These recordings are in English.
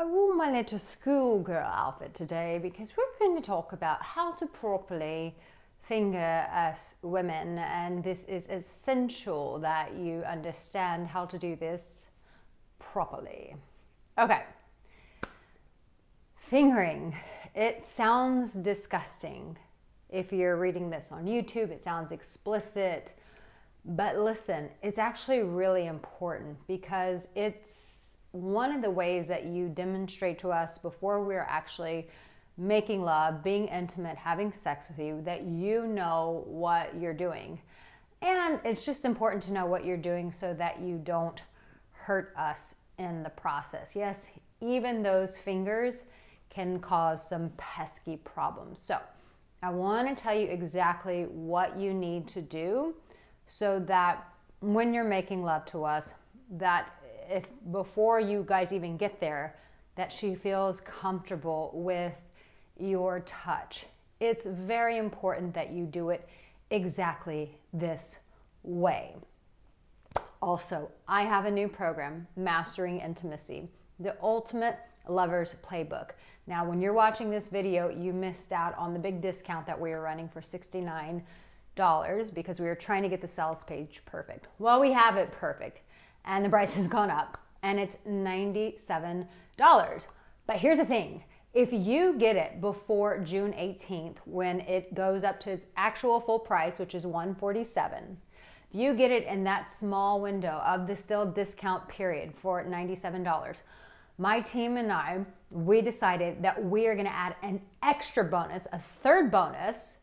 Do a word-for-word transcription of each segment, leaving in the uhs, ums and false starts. I wore my little schoolgirl outfit today because we're going to talk about how to properly finger as women, and this is essential that you understand how to do this properly. Okay, fingering. It sounds disgusting. If you're reading this on YouTube, it sounds explicit, but listen, it's actually really important because it's one of the ways that you demonstrate to us before we're actually making love, being intimate, having sex with you, that you know what you're doing. And it's just important to know what you're doing so that you don't hurt us in the process. Yes, even those fingers can cause some pesky problems. So I want to tell you exactly what you need to do so that when you're making love to us, that if before you guys even get there, that she feels comfortable with your touch. It's very important that you do it exactly this way. Also, I have a new program, Mastering Intimacy, the ultimate lover's playbook. Now, when you're watching this video, you missed out on the big discount that we are running for sixty-nine dollars because we were trying to get the sales page perfect. Well, we have it perfect. And the price has gone up and it's ninety-seven dollars. But here's the thing, if you get it before June eighteenth, when it goes up to its actual full price, which is one forty-seven, if you get it in that small window of the still discount period for ninety-seven dollars, my team and I, we decided that we are gonna add an extra bonus, a third bonus,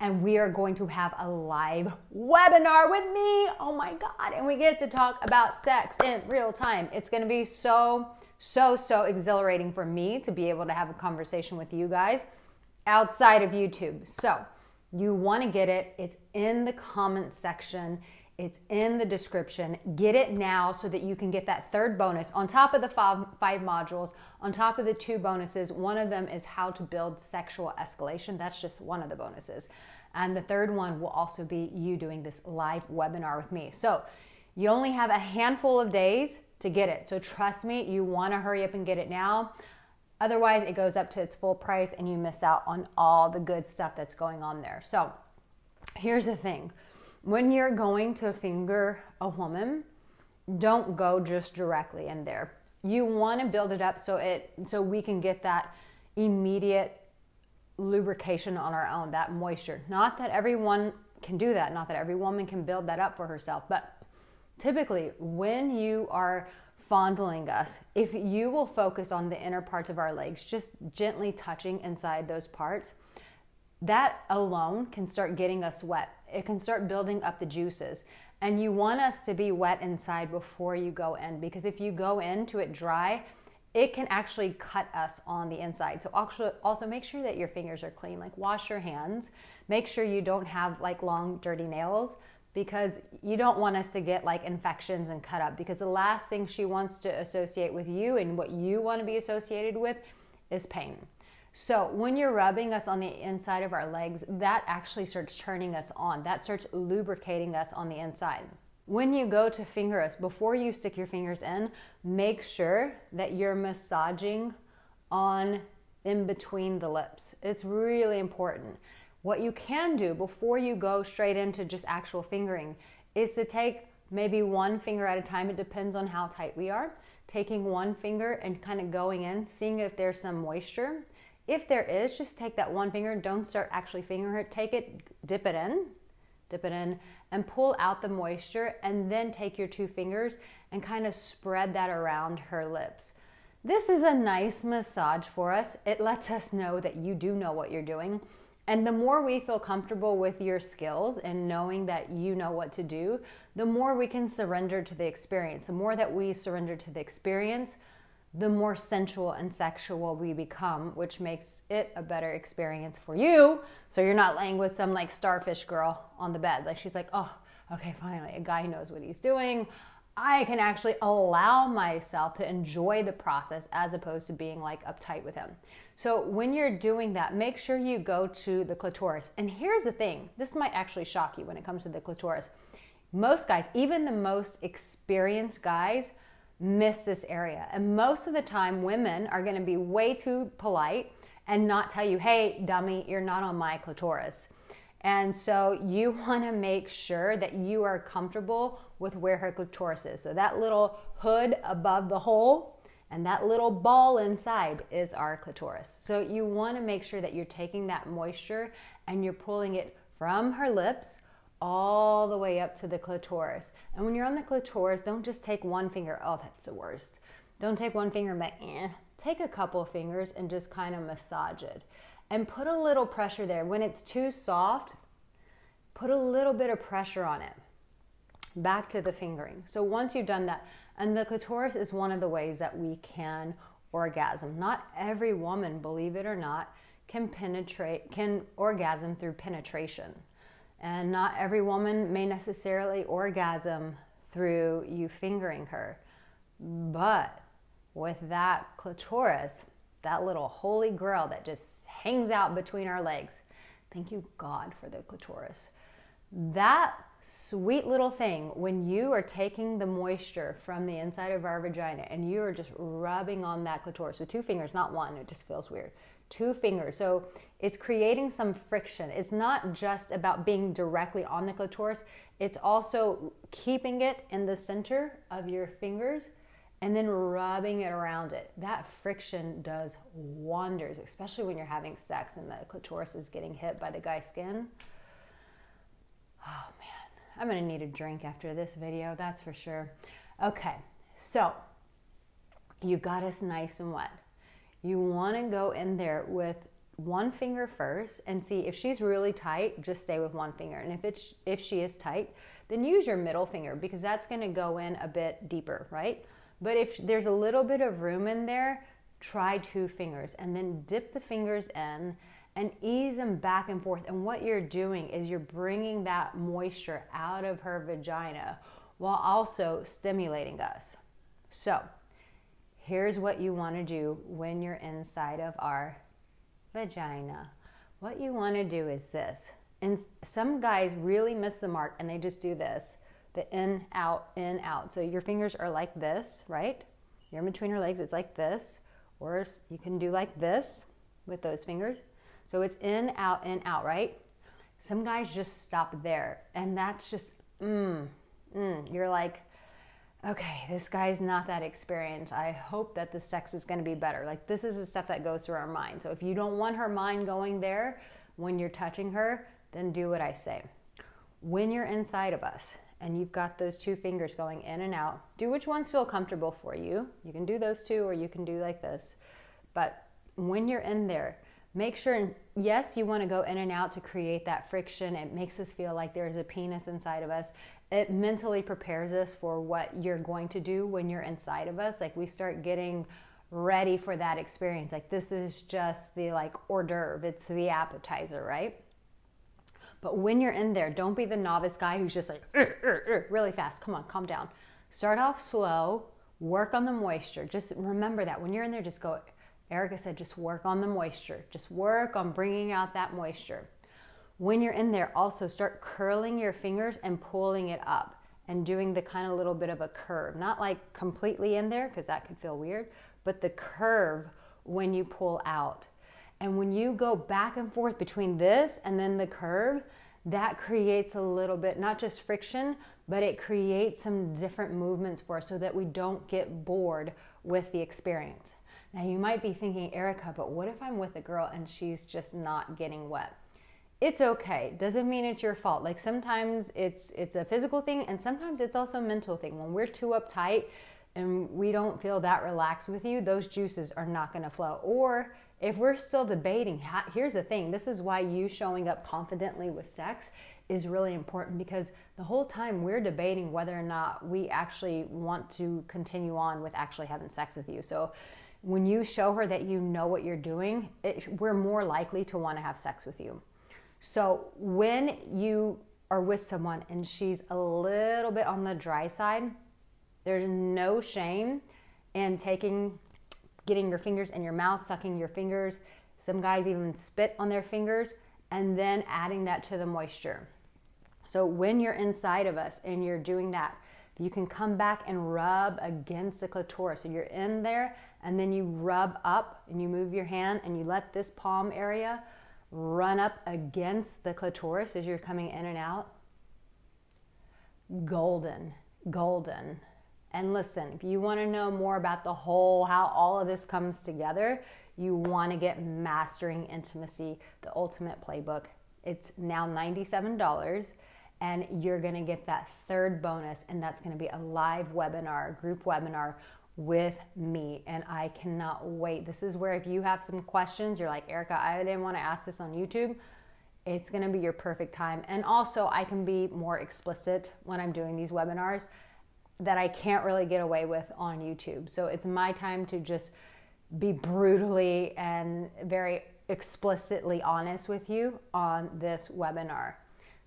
and we are going to have a live webinar with me. Oh my God. And we get to talk about sex in real time. It's going to be so, so, so exhilarating for me to be able to have a conversation with you guys outside of YouTube. So you want to get it. It's in the comment section. It's in the description. Get it now so that you can get that third bonus on top of the five, five modules, on top of the two bonuses. One of them is how to build sexual escalation. That's just one of the bonuses. And the third one will also be you doing this live webinar with me. So you only have a handful of days to get it. So trust me, you want to hurry up and get it now. Otherwise, it goes up to its full price and you miss out on all the good stuff that's going on there. So here's the thing. When you're going to finger a woman, don't go just directly in there. You want to build it up so it so we can get that immediate lubrication on our own, that moisture. Not that everyone can do that, not that every woman can build that up for herself, but typically when you are fondling us, if you will focus on the inner parts of our legs, just gently touching inside those parts, that alone can start getting us wet. It can start building up the juices, and you want us to be wet inside before you go in, because if you go into it dry, it can actually cut us on the inside. So also, also make sure that your fingers are clean, like wash your hands, make sure you don't have like long dirty nails, because you don't want us to get like infections and cut up, because the last thing she wants to associate with you and what you want to be associated with is pain. So when you're rubbing us on the inside of our legs, that actually starts turning us on. That starts lubricating us on the inside. When you go to finger us, before you stick your fingers in, make sure that you're massaging on in between the lips. It's really important. What you can do before you go straight into just actual fingering is to take maybe one finger at a time. It depends on how tight we are. Taking one finger and kind of going in, seeing if there's some moisture. If there is, just take that one finger, don't start actually fingering it, take it, dip it in, dip it in, and pull out the moisture, and then take your two fingers and kind of spread that around her lips. This is a nice massage for us. It lets us know that you do know what you're doing. And the more we feel comfortable with your skills and knowing that you know what to do, the more we can surrender to the experience. The more that we surrender to the experience, the more sensual and sexual we become, which makes it a better experience for you. So you're not laying with some like starfish girl on the bed. Like she's like, oh, okay, finally, a guy knows what he's doing. I can actually allow myself to enjoy the process as opposed to being like uptight with him. So when you're doing that, make sure you go to the clitoris. And here's the thing, this might actually shock you when it comes to the clitoris. Most guys, even the most experienced guys, miss this area. And most of the time, women are going to be way too polite and not tell you, hey, dummy, you're not on my clitoris. And so you want to make sure that you are comfortable with where her clitoris is. So that little hood above the hole and that little ball inside is our clitoris. So you want to make sure that you're taking that moisture and you're pulling it from her lips all the way up to the clitoris. And when you're on the clitoris, don't just take one finger. Oh, that's the worst. Don't take one finger and be like, eh. Take a couple of fingers and just kind of massage it. And put a little pressure there. When it's too soft, put a little bit of pressure on it. Back to the fingering. So once you've done that, and the clitoris is one of the ways that we can orgasm. Not every woman, believe it or not, can penetrate, can orgasm through penetration. And not every woman may necessarily orgasm through you fingering her. But with that clitoris, that little holy grail that just hangs out between our legs. Thank you, God, for the clitoris. That sweet little thing, when you are taking the moisture from the inside of our vagina and you are just rubbing on that clitoris with two fingers, not one, it just feels weird. Two fingers. So it's creating some friction. It's not just about being directly on the clitoris. It's also keeping it in the center of your fingers and then rubbing it around it. That friction does wonders, especially when you're having sex and the clitoris is getting hit by the guy's skin. Oh man, I'm gonna need a drink after this video, that's for sure. Okay, so you got us nice and wet. You wanna go in there with one finger first and see if she's really tight, just stay with one finger. And if, it's, if she is tight, then use your middle finger because that's gonna go in a bit deeper, right? But if there's a little bit of room in there, try two fingers and then dip the fingers in and ease them back and forth. And what you're doing is you're bringing that moisture out of her vagina while also stimulating us. So here's what you want to do when you're inside of our vagina. What you want to do is this. And some guys really miss the mark and they just do this. The in, out, in, out. So your fingers are like this, right? You're in between her legs, it's like this. Or you can do like this with those fingers. So it's in, out, in, out, right? Some guys just stop there. And that's just, mmm, mmm. You're like, okay, this guy's not that experienced. I hope that the sex is gonna be better. Like this is the stuff that goes through our mind. So if you don't want her mind going there when you're touching her, then do what I say. When you're inside of us, and you've got those two fingers going in and out, do which ones feel comfortable for you. You can do those two or you can do like this. But when you're in there, make sure, yes, you wanna go in and out to create that friction. It makes us feel like there's a penis inside of us. It mentally prepares us for what you're going to do when you're inside of us. Like we start getting ready for that experience. Like this is just the like hors d'oeuvre, it's the appetizer, right? But when you're in there, don't be the novice guy who's just like, ur, ur, ur, really fast, come on, calm down. Start off slow, work on the moisture. Just remember that when you're in there, just go, Erica said, just work on the moisture. Just work on bringing out that moisture. When you're in there, also start curling your fingers and pulling it up and doing the kind of little bit of a curve. Not like completely in there, because that could feel weird, but the curve when you pull out. And when you go back and forth between this and then the curve, that creates a little bit, not just friction, but it creates some different movements for us so that we don't get bored with the experience. Now you might be thinking, Erica, but what if I'm with a girl and she's just not getting wet? It's okay, doesn't mean it's your fault. Like sometimes it's, it's a physical thing and sometimes it's also a mental thing. When we're too uptight and we don't feel that relaxed with you, those juices are not gonna flow. Or if we're still debating, here's the thing, this is why you showing up confidently with sex is really important because the whole time we're debating whether or not we actually want to continue on with actually having sex with you. So when you show her that you know what you're doing, it, we're more likely to want to have sex with you. So when you are with someone and she's a little bit on the dry side, there's no shame in taking getting your fingers in your mouth, sucking your fingers. Some guys even spit on their fingers and then adding that to the moisture. So when you're inside of us and you're doing that, You can come back and rub against the clitoris. So you're in there and then you rub up and you move your hand and you let this palm area run up against the clitoris as you're coming in and out. Golden, golden. And listen, if you want to know more about the whole, how all of this comes together, you want to get Mastering Intimacy, the ultimate playbook. It's now ninety-seven dollars. And you're going to get that third bonus, and that's going to be a live webinar, group webinar with me. And I cannot wait. This is where if you have some questions, you're like, Erica, I didn't want to ask this on YouTube. It's going to be your perfect time. And also I can be more explicit when I'm doing these webinars that I can't really get away with on YouTube. So it's my time to just be brutally and very explicitly honest with you on this webinar.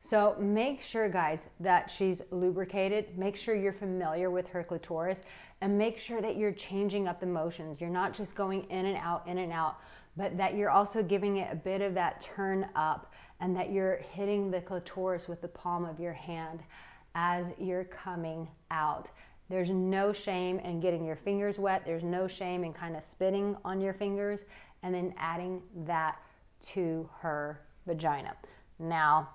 So make sure, guys, that she's lubricated. Make sure you're familiar with her clitoris and make sure that you're changing up the motions. You're not just going in and out, in and out, but that you're also giving it a bit of that turn up and that you're hitting the clitoris with the palm of your hand as you're coming out. There's no shame in getting your fingers wet. There's no shame in kind of spitting on your fingers and then adding that to her vagina. Now,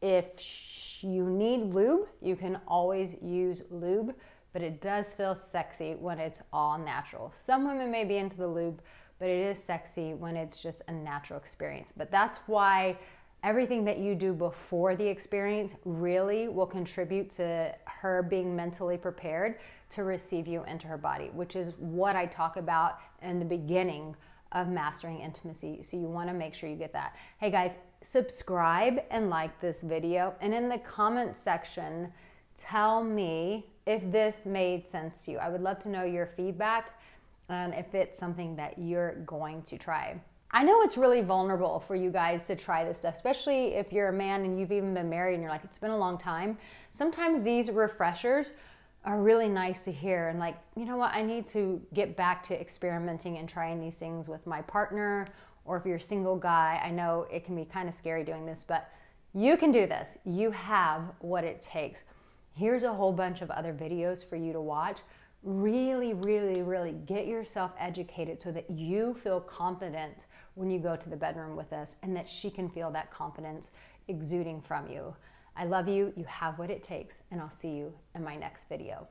if you need lube, you can always use lube, but it does feel sexy when it's all natural. Some women may be into the lube, but it is sexy when it's just a natural experience. But that's why everything that you do before the experience really will contribute to her being mentally prepared to receive you into her body, which is what I talk about in the beginning of Mastering Intimacy. So you want to make sure you get that. Hey guys, subscribe and like this video, and in the comment section tell me if this made sense to you. I would love to know your feedback and if it's something that you're going to try. I know it's really vulnerable for you guys to try this stuff, especially if you're a man and you've even been married and you're like, it's been a long time. Sometimes these refreshers are really nice to hear and like, you know what, I need to get back to experimenting and trying these things with my partner. Or if you're a single guy, I know it can be kind of scary doing this, but you can do this. You have what it takes. Here's a whole bunch of other videos for you to watch. Really, really, really get yourself educated so that you feel confident when you go to the bedroom with us and that she can feel that confidence exuding from you. I love you. You have what it takes, and I'll see you in my next video.